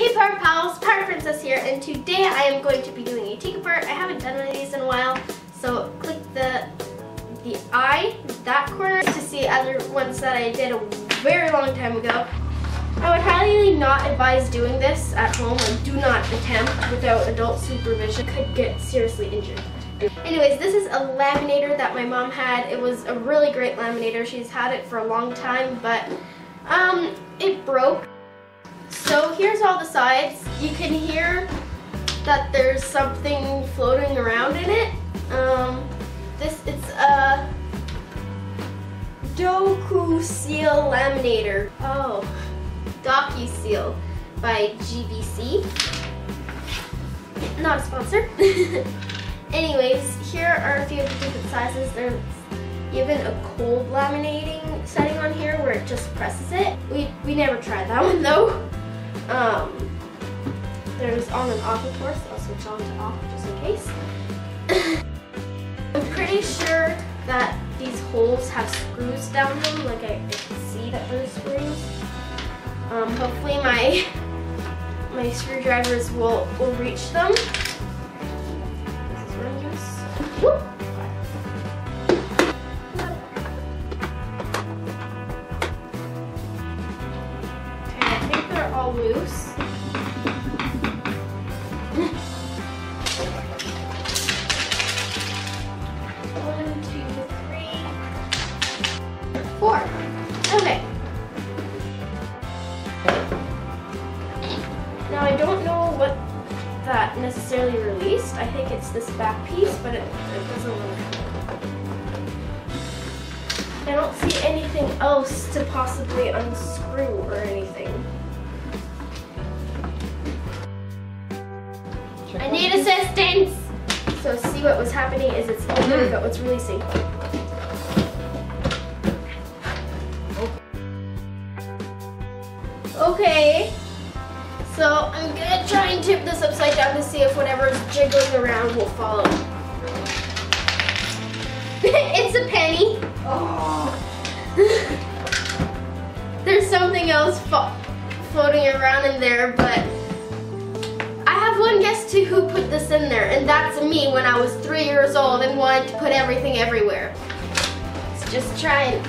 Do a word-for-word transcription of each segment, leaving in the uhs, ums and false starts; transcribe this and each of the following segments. Hey Power Pals, Power Princess here, and today I am going to be doing a take apart. I haven't done one of these in a while, so click the the eye, that corner, to see other ones that I did a very long time ago. I would highly not advise doing this at home, and do not attempt without adult supervision. Could get seriously injured. Anyways, this is a laminator that my mom had. It was a really great laminator. She's had it for a long time, but um, it broke. So here's all the sides. You can hear that there's something floating around in it. Um, this it's a DocuSeal laminator. Oh, DocuSeal by G B C. Not a sponsor. Anyways, here are a few of the different sizes. There's even a cold laminating setting on here where it just presses it. We we never tried that one though. Um, there's on and off, of course. I'll switch on to off just in case. I'm pretty sure that these holes have screws down them. Like I, I can see that there's screws. Um, hopefully my my screwdrivers will will reach them. This is one use. Whoop. All loose. One, two, three, four. Okay. Now I don't know what that necessarily released. I think it's this back piece, but it, it doesn't look good. I don't see anything else to possibly unscrew or anything. I need assistance! So see what was happening is it's over, but what's releasing. Okay, so I'm gonna try and tip this upside down to see if whatever's jiggling around will follow. It's a penny. Oh. There's something else fo- floating around in there, but guess to who put this in there, and that's me when I was three years old and wanted to put everything everywhere. Let's just try and...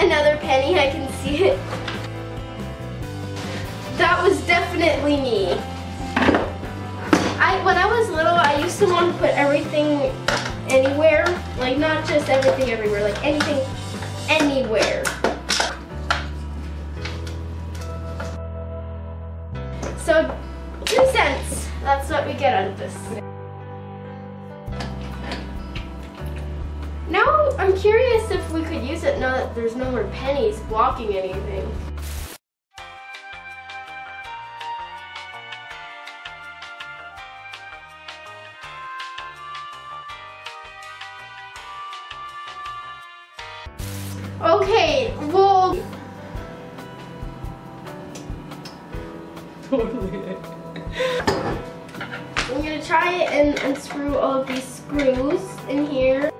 Another penny, I can see it. That was definitely me. I, when I was little, I used to want to put everything anywhere, like not just everything everywhere, like anything anywhere. So two cents. That's what we get out of this. Now I'm curious if we could use it now that there's no more pennies blocking anything. Okay, well... Totally. I'm gonna try it and unscrew all of these screws in here.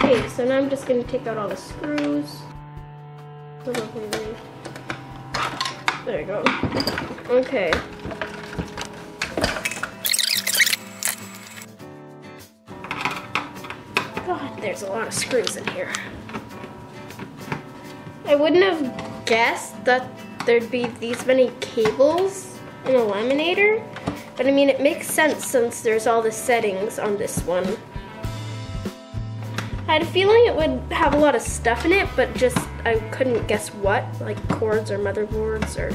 Okay, so now I'm just gonna take out all the screws. There you go. Okay. God, there's a lot of screws in here. I wouldn't have guessed that there'd be these many cables in a laminator, but I mean, it makes sense since there's all the settings on this one. I had a feeling it would have a lot of stuff in it, but just I couldn't guess what, like cords or motherboards or...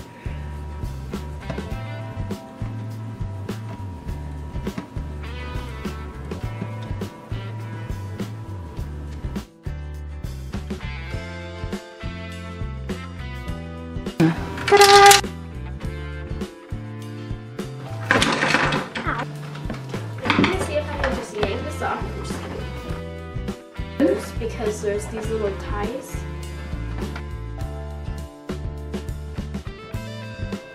because there's these little ties.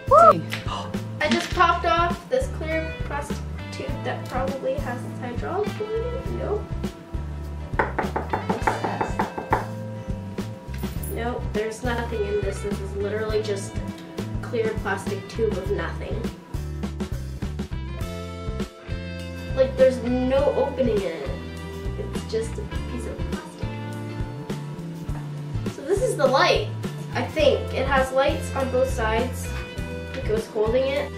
Woo! I just popped off this clear plastic that probably has hydraulic in it. Nope. What's this? Nope, there's nothing in this. This is literally just a clear plastic tube of nothing. Like, there's no opening in it. It's just a piece of plastic. So this is the light, I think. It has lights on both sides. It goes holding it.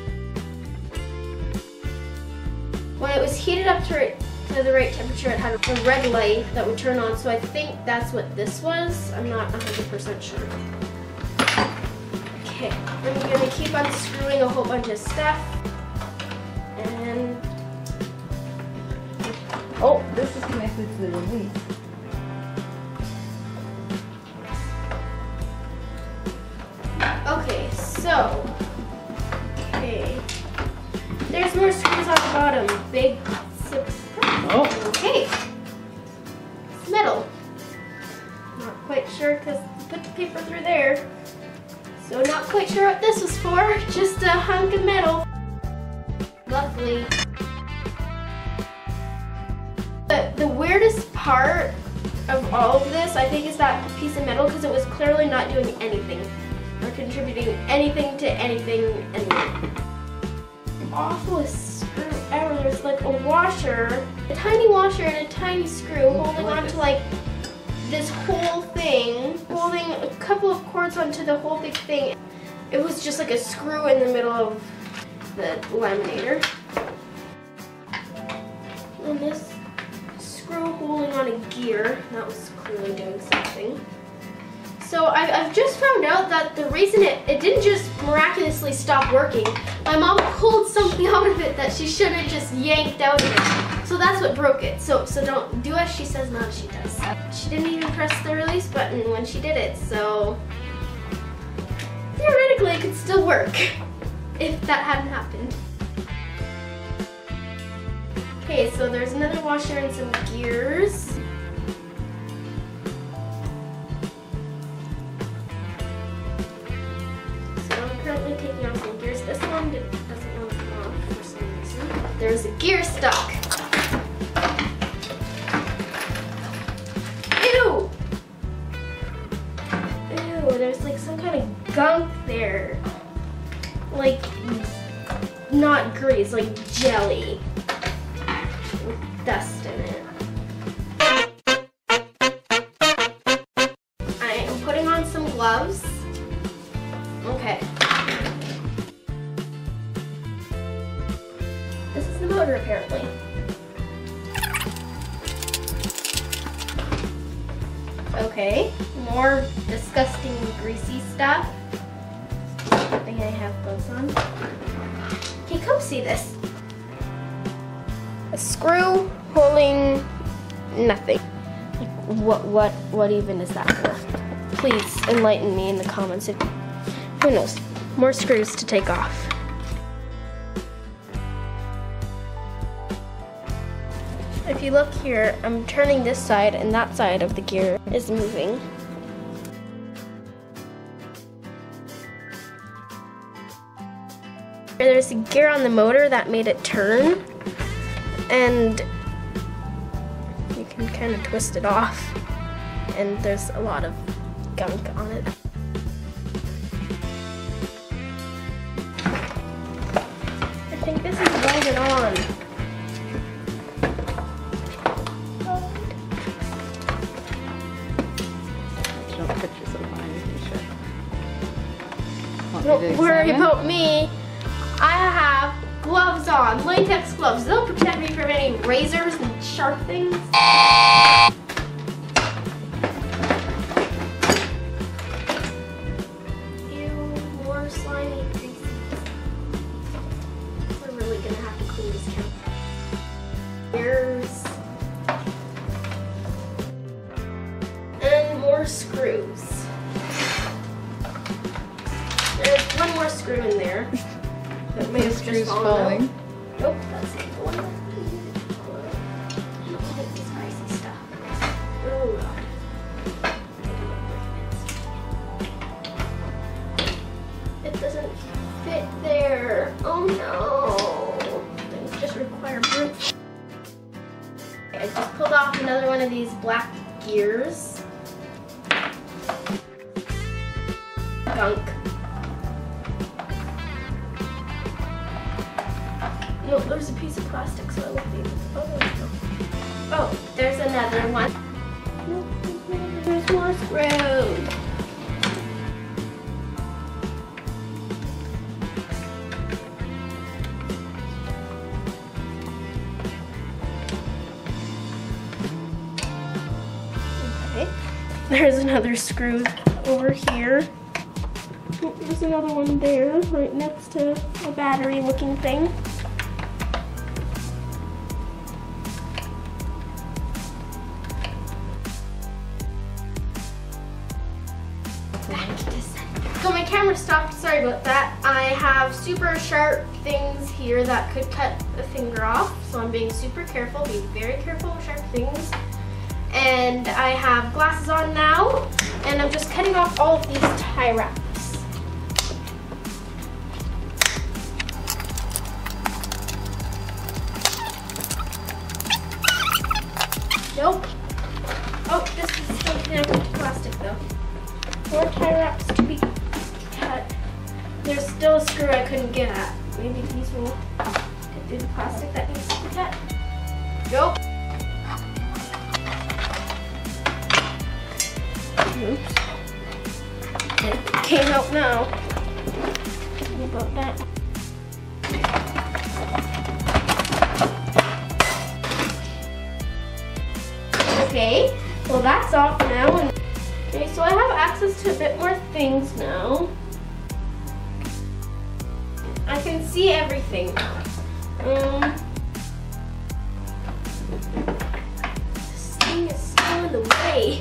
When it was heated up to, right, to the right temperature, it had a red light that would turn on, so I think that's what this was. I'm not one hundred percent sure. Okay, I'm gonna keep unscrewing a whole bunch of stuff. And oh, this is connected to the release. Okay, so, okay, there's more screws on the bottom. Big six. Oh. Okay, it's metal. Not quite sure because you put the paper through there. So not quite sure what this was for. Just a hunk of metal. Luckily. But the weirdest part of all of this, I think, is that piece of metal, because it was clearly not doing anything or contributing anything to anything anyway. Awfulest screw ever. There's like a washer, a tiny washer and a tiny screw holding on to like this whole thing, holding a couple of cords onto the whole big thing. It was just like a screw in the middle of the laminator. And this holding on a gear that was clearly doing something. So I, I've just found out that the reason it, it didn't just miraculously stop working, my mom pulled something out of it that she should have just yanked out of it. So that's what broke it. So so don't do as she says, not as she does. She didn't even press the release button when she did it, so theoretically it could still work if that hadn't happened. Okay, so there's another washer and some gears. So I'm currently taking off some gears. This one doesn't want to come off for some reason. There's a gear stuck. Ew! Ew, there's like some kind of gunk there. Like, not grease, like jelly. Dust in it. I am putting on some gloves. Okay. This is the motor apparently. Okay, more disgusting greasy stuff. I think I have gloves on. Okay, come see this. A screw holding nothing. What, what, what even is that for? Please enlighten me in the comments. If, who knows? More screws to take off. If you look here, I'm turning this side and that side of the gear is moving. There's a gear on the motor that made it turn. And you can kind of twist it off, and there's a lot of gunk on it. I think this is welded on. Don't put yourself on anything, sure. Don't worry about me. I have gloves on, latex gloves. They'll protect me from any razors and sharp things. Ew, more slimy grease. We're really gonna have to clean this out. There's and more screws. There's one more screw in there. That may have just fallen. Nope, that's not the one. Look at this crazy stuff. Oh god. It doesn't fit there. Oh no. Things just require. off another one of these black gears. Gunk. No, there's a piece of plastic, so I love these. Oh, there we go. Oh, there's another one. There's more screws. Okay. There's another screw over here. Oh, there's another one there, right next to a battery-looking thing. Back to center. So my camera stopped. Sorry about that. I have super sharp things here that could cut a finger off, so I'm being super careful. Being very careful with sharp things. And I have glasses on now, and I'm just cutting off all of these tie wraps. Nope. Oh, this is still connected to plastic though. More tie wraps to be cut. There's still a screw I couldn't get at. Maybe these will get through the plastic that needs to be cut. Nope. Oops. It came out now. What about that? Okay, well that's off now. Okay, so I have access to a bit more things now. I can see everything now. Um, this thing is still in the way.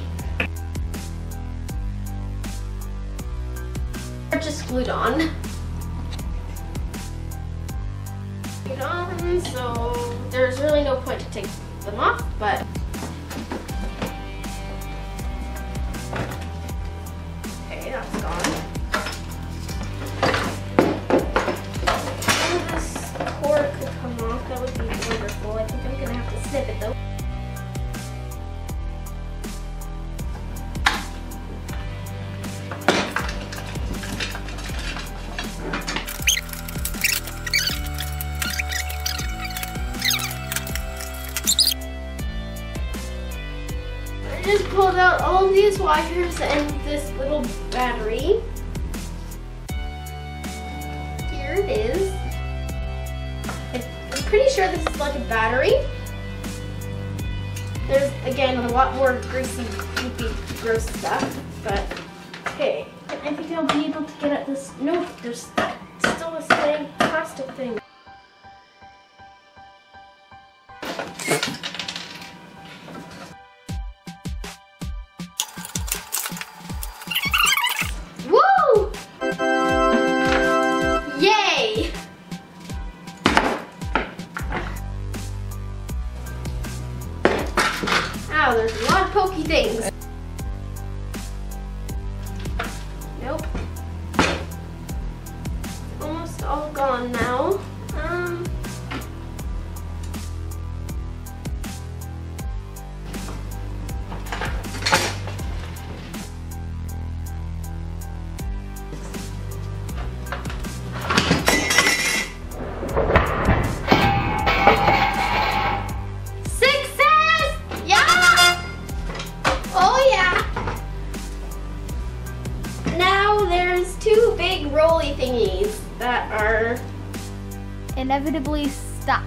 They're just glued on. Glued on, so there's really no point to take them off, but. That's gone. If this cord could come off, that would be wonderful. I think I'm gonna have to snip it though. I just pulled out all of these wires and this little battery. Here it is. I'm pretty sure this is like a battery. There's, again, a lot more greasy, creepy, gross stuff, but okay. I think I'll be able to get at this. Nope, there's still a same plastic thing. Wow, there's a lot of pokey things. Nope. Almost all gone now. Um, Two big rolly thingies that are inevitably stuck.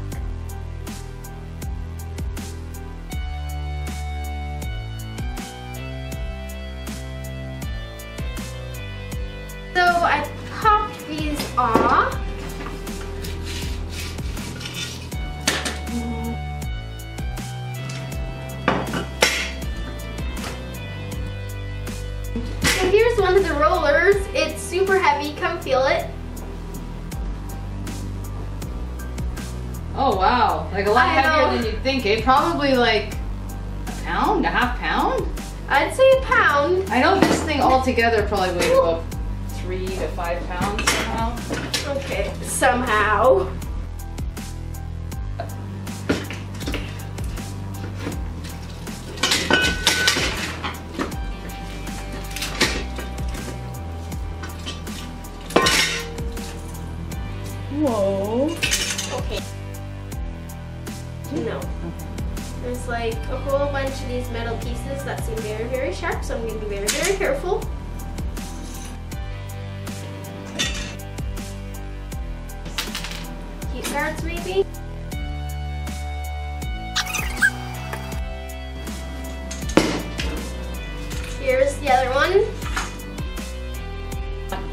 So I popped these off. So here's one of the rollers. It's super heavy. Come feel it. Oh wow, like a lot I heavier know. Than you'd think. It probably like a pound, a half pound? I'd say a pound. I know this thing altogether probably weighs about three to five pounds somehow. Okay, somehow. no. Okay. There's like a whole bunch of these metal pieces that seem very, very sharp, so I'm going to be very, very careful. Heat guards maybe? Here's the other one.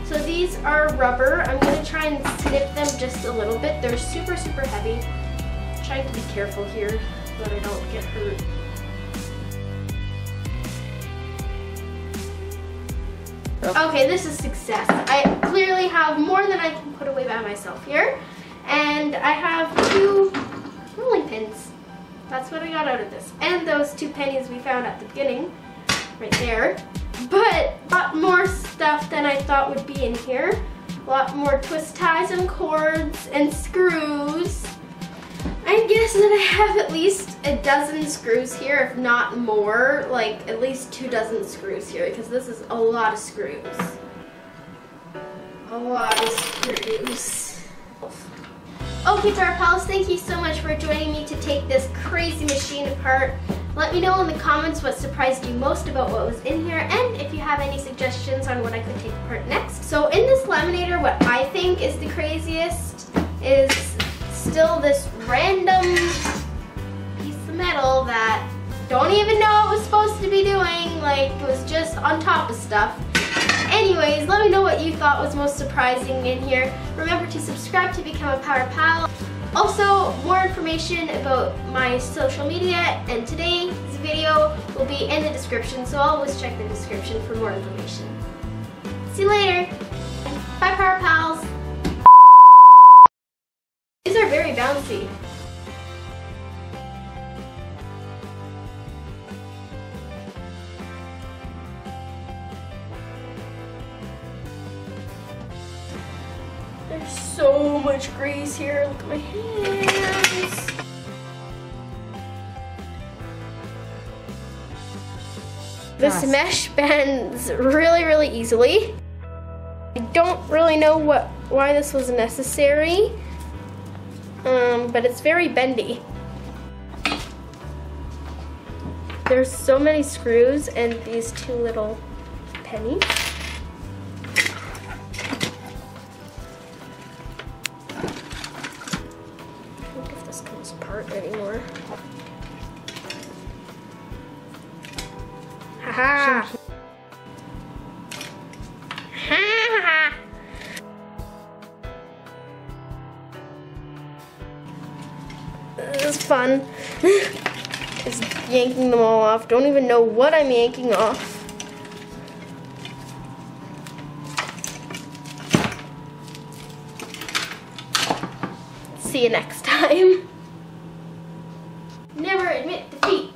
So these are rubber. I'm going to try and snip them just a little bit. They're super, super heavy. I'm trying to be careful here, that I don't get hurt. Okay, this is success. I clearly have more than I can put away by myself here. And I have two rolling pins. That's what I got out of this. And those two pennies we found at the beginning, right there. But a lot more stuff than I thought would be in here. A lot more twist ties and cords and screws. I guess that I have at least a dozen screws here, if not more, like at least two dozen screws here, because this is a lot of screws. A lot of screws. Okay, Power Pals, thank you so much for joining me to take this crazy machine apart. Let me know in the comments what surprised you most about what was in here, and if you have any suggestions on what I could take apart next. So in this laminator, what I think is the craziest is still this random piece of metal that don't even know it was supposed to be doing, like it was just on top of stuff. Anyways, let me know what you thought was most surprising in here. Remember to subscribe to become a Power Pal. Also, more information about my social media and today's video will be in the description, so always check the description for more information. See you later! Bye, Power Pals! These are very bouncy. There's so much grease here. Look at my hands. This mesh bends really, really easily. I don't really know what why this was necessary. Um, but it's very bendy. There's so many screws and these two little pennies. I don't know if this comes apart anymore. Haha! -ha. This is fun. Just yanking them all off. Don't even know what I'm yanking off. See you next time. Never admit defeat.